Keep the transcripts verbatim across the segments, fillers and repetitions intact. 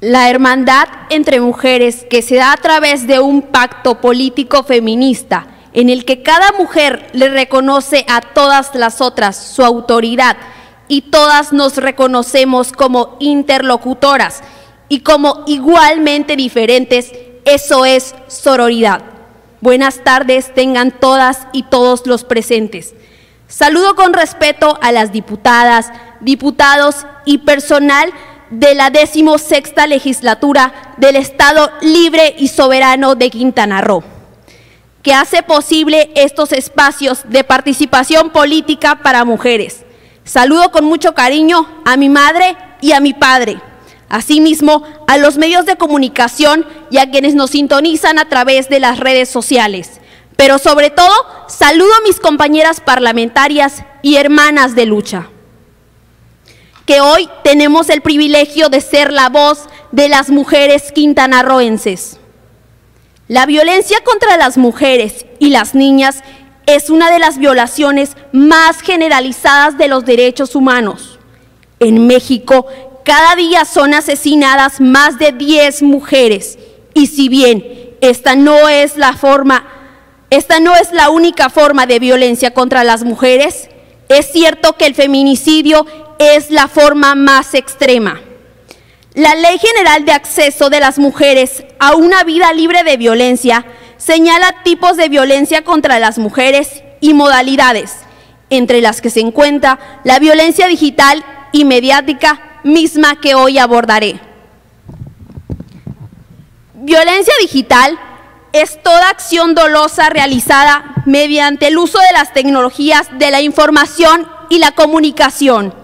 La hermandad entre mujeres que se da a través de un pacto político feminista en el que cada mujer le reconoce a todas las otras su autoridad y todas nos reconocemos como interlocutoras y como igualmente diferentes, eso es sororidad. Buenas tardes tengan todas y todos los presentes. Saludo con respeto a las diputadas, diputados y personal de la decimosexta legislatura del Estado Libre y Soberano de Quintana Roo, que hace posible estos espacios de participación política para mujeres. Saludo con mucho cariño a mi madre y a mi padre, asimismo a los medios de comunicación y a quienes nos sintonizan a través de las redes sociales. Pero sobre todo, saludo a mis compañeras parlamentarias y hermanas de lucha, que hoy tenemos el privilegio de ser la voz de las mujeres quintanarroenses. La violencia contra las mujeres y las niñas es una de las violaciones más generalizadas de los derechos humanos. En México, cada día son asesinadas más de diez mujeres, y si bien esta no es la forma, esta no es la única forma de violencia contra las mujeres, es cierto que el feminicidio es la forma más extrema. La Ley General de Acceso de las Mujeres a una Vida Libre de Violencia señala tipos de violencia contra las mujeres y modalidades, entre las que se encuentra la violencia digital y mediática, misma que hoy abordaré. Violencia digital es toda acción dolosa realizada mediante el uso de las tecnologías de la información y la comunicación,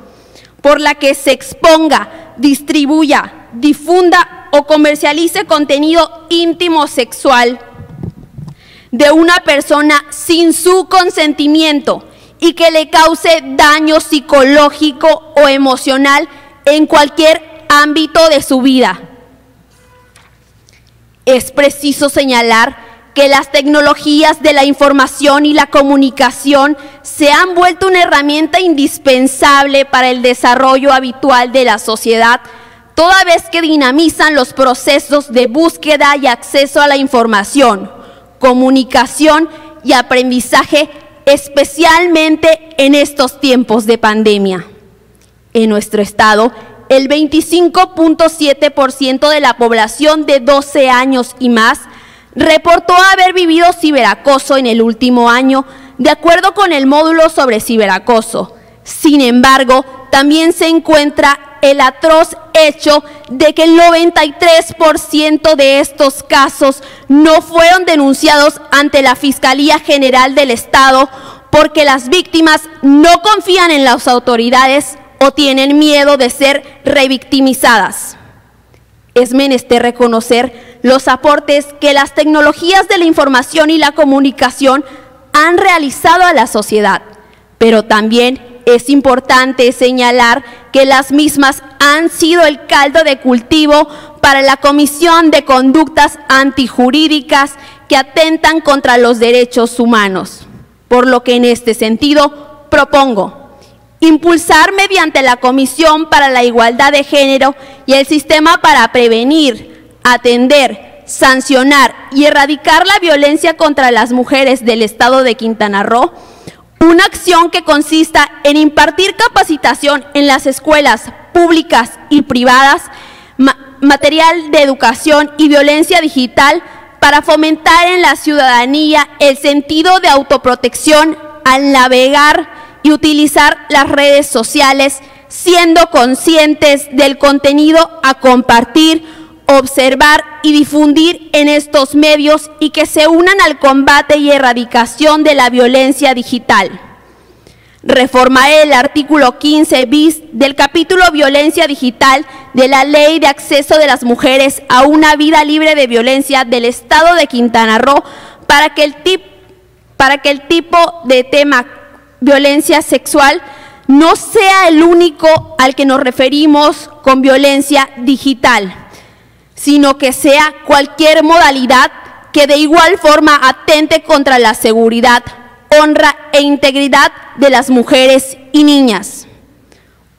por la que se exponga, distribuya, difunda o comercialice contenido íntimo sexual de una persona sin su consentimiento y que le cause daño psicológico o emocional en cualquier ámbito de su vida. Es preciso señalar que las tecnologías de la información y la comunicación se han vuelto una herramienta indispensable para el desarrollo habitual de la sociedad, toda vez que dinamizan los procesos de búsqueda y acceso a la información, comunicación y aprendizaje, especialmente en estos tiempos de pandemia. En nuestro estado, el veinticinco punto siete por ciento de la población de doce años y más reportó haber vivido ciberacoso en el último año, de acuerdo con el módulo sobre ciberacoso. Sin embargo, también se encuentra el atroz hecho de que el noventa y tres por ciento de estos casos no fueron denunciados ante la Fiscalía General del Estado porque las víctimas no confían en las autoridades o tienen miedo de ser revictimizadas. Es menester reconocer los aportes que las tecnologías de la información y la comunicación han realizado a la sociedad, pero también es importante señalar que las mismas han sido el caldo de cultivo para la Comisión de Conductas Antijurídicas que atentan contra los derechos humanos. Por lo que en este sentido propongo impulsar mediante la Comisión para la Igualdad de Género y el Sistema para Prevenir, Atender, Sancionar y Erradicar la Violencia contra las Mujeres del Estado de Quintana Roo, una acción que consista en impartir capacitación en las escuelas públicas y privadas, ma- material de educación y violencia digital para fomentar en la ciudadanía el sentido de autoprotección al navegar y utilizar las redes sociales, siendo conscientes del contenido a compartir, observar y difundir en estos medios y que se unan al combate y erradicación de la violencia digital. Reformar el artículo quince bis del capítulo Violencia Digital de la Ley de Acceso de las Mujeres a una Vida Libre de Violencia del Estado de Quintana Roo para que el, tip, para que el tipo de tema violencia sexual no sea el único al que nos referimos con violencia digital, sino que sea cualquier modalidad que de igual forma atente contra la seguridad, honra e integridad de las mujeres y niñas.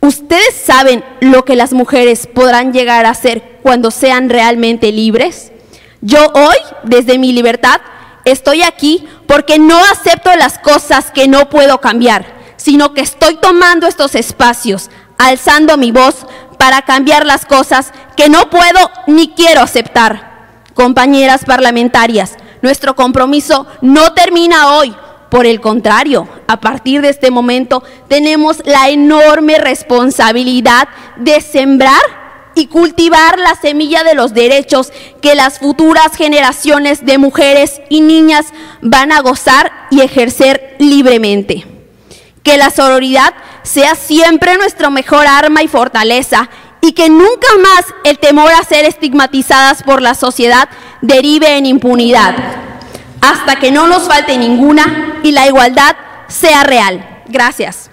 ¿Ustedes saben lo que las mujeres podrán llegar a hacer cuando sean realmente libres? Yo hoy, desde mi libertad, estoy aquí porque no acepto las cosas que no puedo cambiar, sino que estoy tomando estos espacios, alzando mi voz para cambiar las cosas que no puedo ni quiero aceptar. Compañeras parlamentarias, nuestro compromiso no termina hoy. Por el contrario, a partir de este momento tenemos la enorme responsabilidad de sembrar y cultivar la semilla de los derechos que las futuras generaciones de mujeres y niñas van a gozar y ejercer libremente. Que la sororidad sea siempre nuestro mejor arma y fortaleza, y que nunca más el temor a ser estigmatizadas por la sociedad derive en impunidad, hasta que no nos falte ninguna y la igualdad sea real. Gracias.